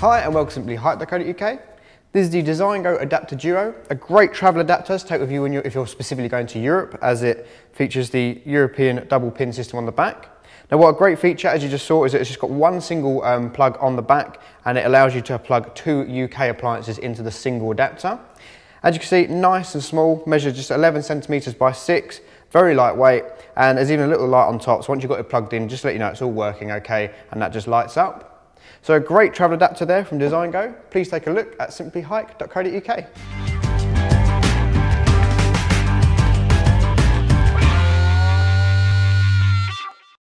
Hi and welcome to SimplyHype.co.uk. This is the DesignGo Adapter Duo, a great travel adapter to take with you if you're specifically going to Europe, as it features the European double pin system on the back. Now what a great feature, as you just saw, is that it's just got one single plug on the back, and it allows you to plug two UK appliances into the single adapter. As you can see, nice and small, measures just 11 cm by 6, very lightweight, and there's even a little light on top, so once you've got it plugged in, just to let you know it's all working okay, and that just lights up. So a great travel adapter there from DesignGo. Please take a look at simplyhike.co.uk.